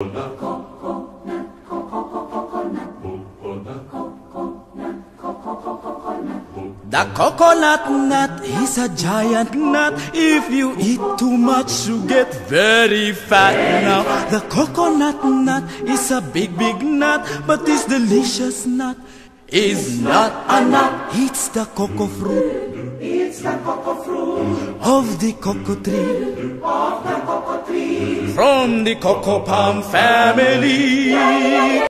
The coconut nut is a giant nut. If you eat too much, you get very fat. Now, the coconut nut is a big nut, but this delicious nut is not a nut. It's the cocoa fruit. It's the cocoa fruit of the cocoa tree. Of the cocoa tree. From the cocoa palm family.